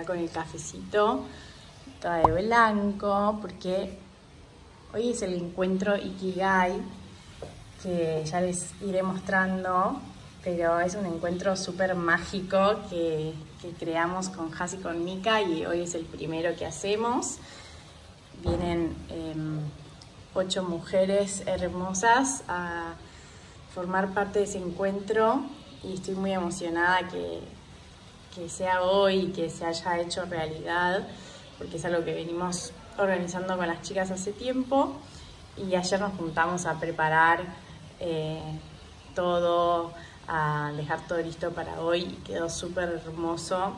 acá con el cafecito, toda de blanco, porque hoy es el encuentro Ikigai, que ya les iré mostrando, pero es un encuentro súper mágico que creamos con Jassi y con Mika, y hoy es el primero que hacemos. Vienen 8 mujeres hermosas a formar parte de ese encuentro y estoy muy emocionada que sea hoy, que se haya hecho realidad, porque es algo que venimos organizando con las chicas hace tiempo y ayer nos juntamos a preparar todo, a dejar todo listo para hoy y quedó súper hermoso.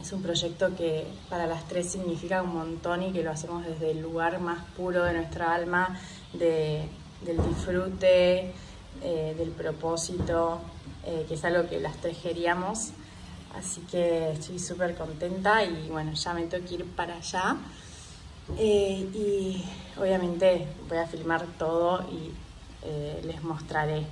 Es un proyecto que para las 3 significa un montón y que lo hacemos desde el lugar más puro de nuestra alma, del disfrute, del propósito, que es algo que las 3 queríamos. Así que estoy súper contenta y bueno, ya me tengo que ir para allá. Y obviamente voy a filmar todo y les mostraré.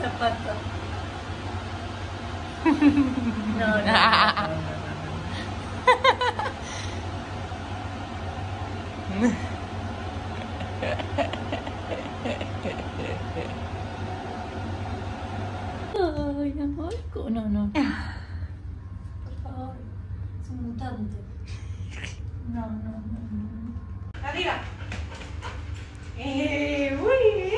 Zapato. No. Ay, amor. No. Por favor, es un mutante. No. Arriba. Muy bien.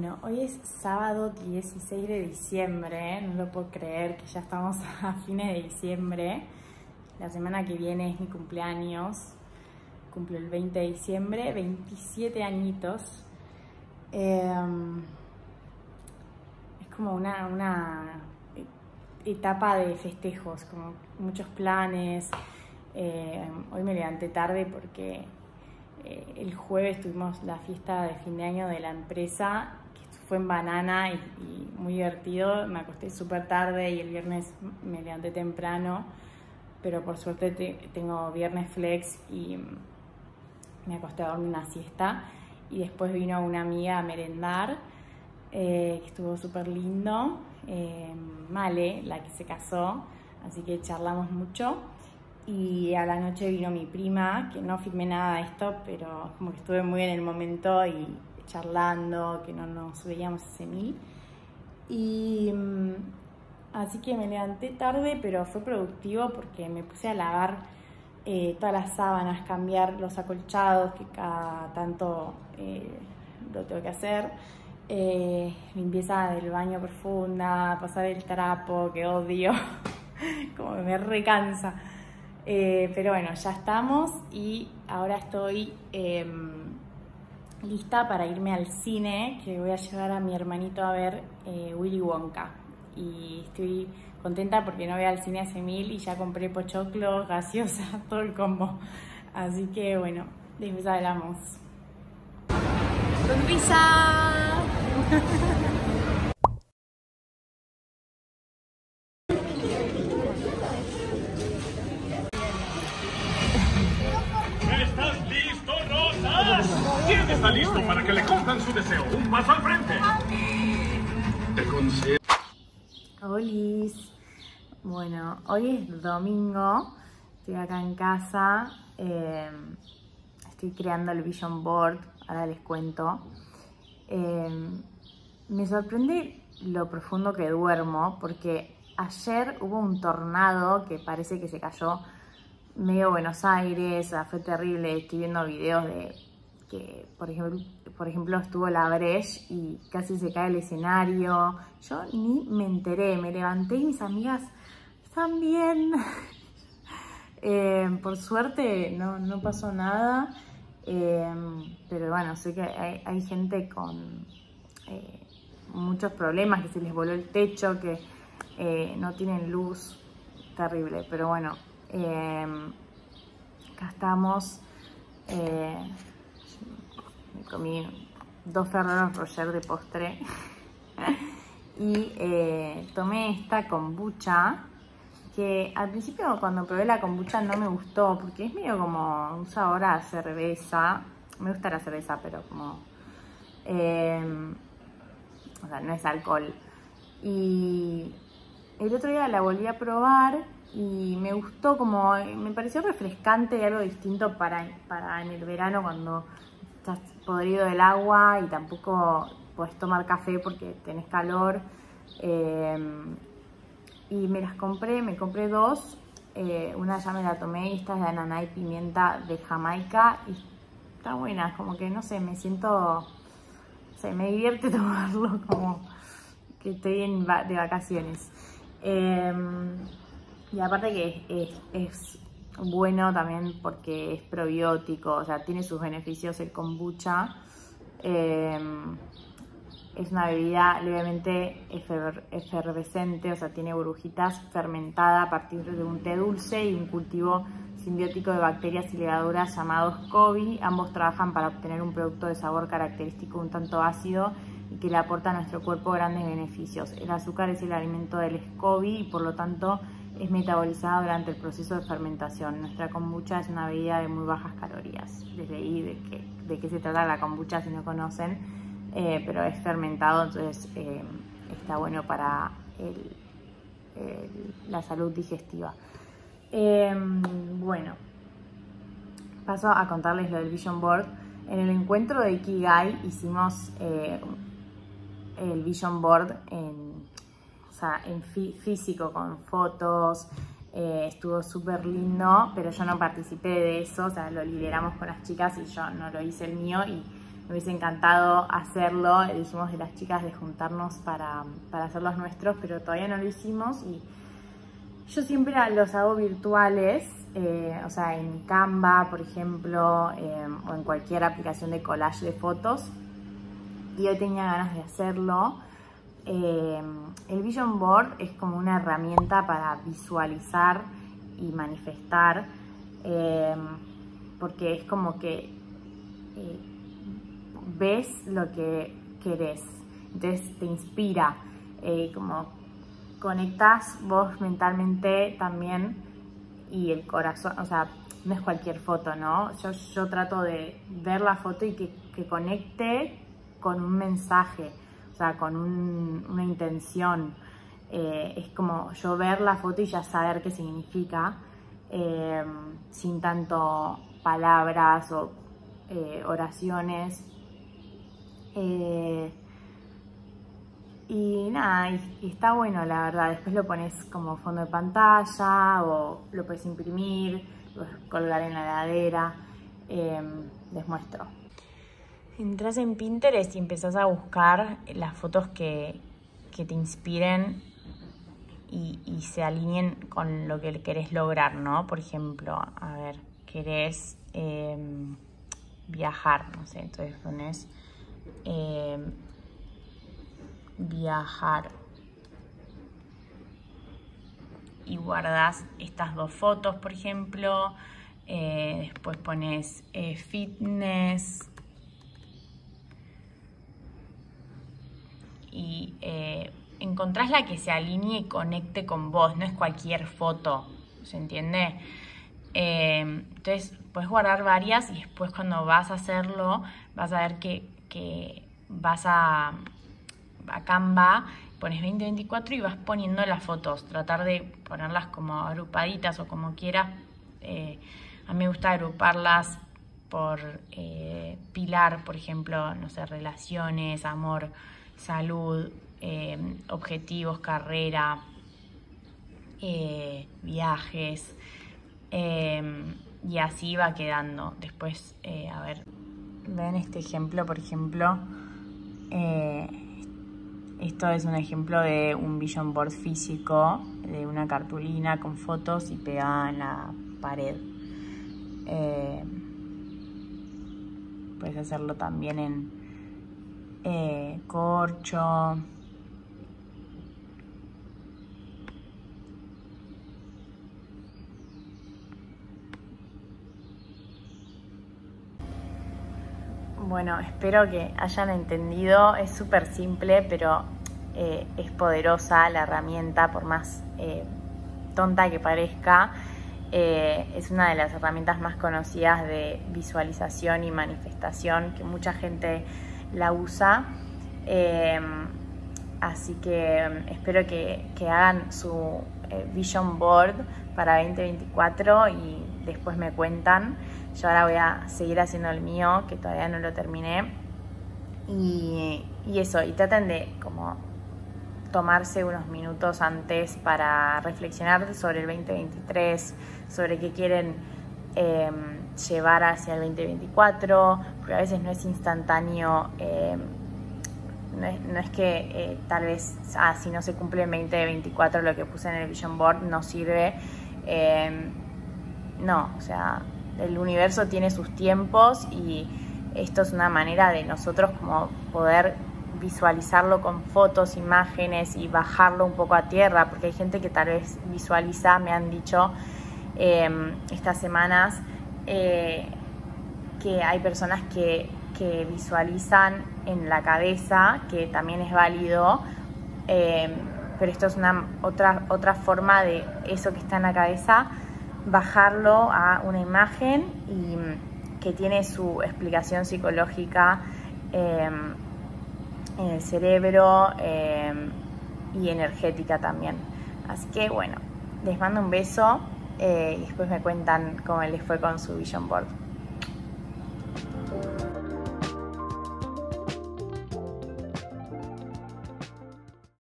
Bueno, hoy es sábado 16 de diciembre, no lo puedo creer que ya estamos a fines de diciembre. La semana que viene es mi cumpleaños, cumplo el 20 de diciembre, 27 añitos. Es como una etapa de festejos, como muchos planes. Hoy me levanté tarde porque el jueves tuvimos la fiesta de fin de año de la empresa, que fue en Banana y muy divertido. Me acosté súper tarde y el viernes me levanté temprano, pero por suerte tengo viernes flex y me acosté a dormir una siesta. Y después vino una amiga a merendar, que estuvo súper lindo, Male, la que se casó, así que charlamos mucho. Y a la noche vino mi prima, que no filmé nada de esto, pero como que estuve muy en el momento y charlando, que no nos veíamos hace mil. Y así que me levanté tarde, pero fue productivo porque me puse a lavar todas las sábanas, cambiar los acolchados, que cada tanto lo tengo que hacer. Limpieza del baño profunda, pasar el trapo, que odio, como que me recansa. Pero bueno, ya estamos y ahora estoy lista para irme al cine, que voy a llevar a mi hermanito a ver Willy Wonka. Y estoy contenta porque no voy al cine hace mil y ya compré pochoclo, gaseosa, todo el combo. Así que bueno, después hablamos. ¡Sonrisa! Está listo para que le cumplan su deseo. Un paso al frente. Hola. Bueno, hoy es domingo. Estoy acá en casa. Estoy creando el vision board. Ahora les cuento. Me sorprende lo profundo que duermo, porque ayer hubo un tornado que parece que se cayó medio Buenos Aires. O sea, fue terrible. Estoy viendo videos de que por ejemplo estuvo la brecha y casi se cae el escenario. Yo ni me enteré, me levanté y mis amigas están bien. Por suerte no pasó nada, pero bueno, sé que hay gente con muchos problemas, que se les voló el techo, que no tienen luz, terrible. Pero bueno, acá estamos. Comí 2 Ferrero Rocher de postre y tomé esta kombucha, que al principio cuando probé la kombucha no me gustó porque es medio como un sabor a cerveza. Me gusta la cerveza, pero como o sea, no es alcohol. Y el otro día la volví a probar y me gustó, como me pareció refrescante y algo distinto para en el verano, cuando estás podrido del agua y tampoco podés tomar café porque tenés calor. Y me las compré, me compré 2. Una ya me la tomé y esta es de ananá y pimienta de Jamaica. Y está buena, como que no sé, me siento... se me divierte tomarlo, como que estoy de vacaciones. Y aparte que es bueno también porque es probiótico, o sea, tiene sus beneficios el kombucha. Es una bebida levemente efervescente, o sea, tiene burbujitas, fermentada a partir de un té dulce y un cultivo simbiótico de bacterias y levaduras llamado SCOBY. Ambos trabajan para obtener un producto de sabor característico un tanto ácido y que le aporta a nuestro cuerpo grandes beneficios. El azúcar es el alimento del SCOBY y por lo tanto es metabolizada durante el proceso de fermentación. Nuestra kombucha es una bebida de muy bajas calorías. Desde ahí de qué se trata la kombucha si no conocen, pero es fermentado, entonces está bueno para la salud digestiva. Bueno, paso a contarles lo del vision board. En el encuentro de Ikigai hicimos el vision board en físico, con fotos. Estuvo súper lindo, pero yo no participé de eso, o sea, lo lideramos con las chicas y yo no lo hice el mío, y Me hubiese encantado hacerlo, dijimos de las chicas de juntarnos para hacer los nuestros, pero todavía no lo hicimos y yo siempre los hago virtuales, o sea, en Canva, por ejemplo, o en cualquier aplicación de collage de fotos, y hoy tenía ganas de hacerlo. El Vision Board es como una herramienta para visualizar y manifestar, porque es como que ves lo que querés, entonces te inspira, como conectás vos mentalmente también y el corazón, o sea, no es cualquier foto, ¿no? Yo trato de ver la foto y que conecte con un mensaje, o sea, con una intención. Es como yo ver la foto y ya saber qué significa, sin tanto palabras o oraciones. Y nada, y está bueno, la verdad. Después lo pones como fondo de pantalla o lo puedes imprimir, lo puedes colgar en la heladera. Les muestro. Entrás en Pinterest y empezás a buscar las fotos que te inspiren y se alineen con lo que querés lograr, ¿no? Por ejemplo, a ver, querés viajar, no sé, entonces pones viajar y guardás estas dos fotos, por ejemplo. Después pones fitness y encontrás la que se alinee y conecte con vos, no es cualquier foto, ¿se entiende? Entonces puedes guardar varias y después cuando vas a hacerlo vas a ver que vas a Canva, pones 2024 y vas poniendo las fotos, tratar de ponerlas como agrupaditas o como quieras. A mí me gusta agruparlas por pilar, por ejemplo, no sé, relaciones, amor, salud, objetivos, carrera, viajes, y así va quedando. Después, a ver, ven este ejemplo, por ejemplo, esto es un ejemplo de un vision board físico, de una cartulina con fotos y pegada en la pared. Puedes hacerlo también en corcho, bueno, espero que hayan entendido. Es súper simple, pero es poderosa la herramienta, por más tonta que parezca. Es una de las herramientas más conocidas de visualización y manifestación, que mucha gente la usa, así que espero que hagan su Vision Board para 2024 y después me cuentan. Yo ahora voy a seguir haciendo el mío, que todavía no lo terminé, y eso, y traten de como tomarse unos minutos antes para reflexionar sobre el 2023, sobre qué quieren llevar hacia el 2024, porque a veces no es instantáneo, no es que tal vez, si no se cumple en 2024 lo que puse en el Vision Board no sirve, no, o sea, el universo tiene sus tiempos y esto es una manera de nosotros como poder visualizarlo con fotos, imágenes y bajarlo un poco a tierra, porque hay gente que tal vez visualiza, me han dicho estas semanas, que hay personas que visualizan en la cabeza, que también es válido, pero esto es una otra forma de eso que está en la cabeza, bajarlo a una imagen y que tiene su explicación psicológica en el cerebro y energética también. Así que bueno, les mando un beso. Y después me cuentan cómo les fue con su Vision Board.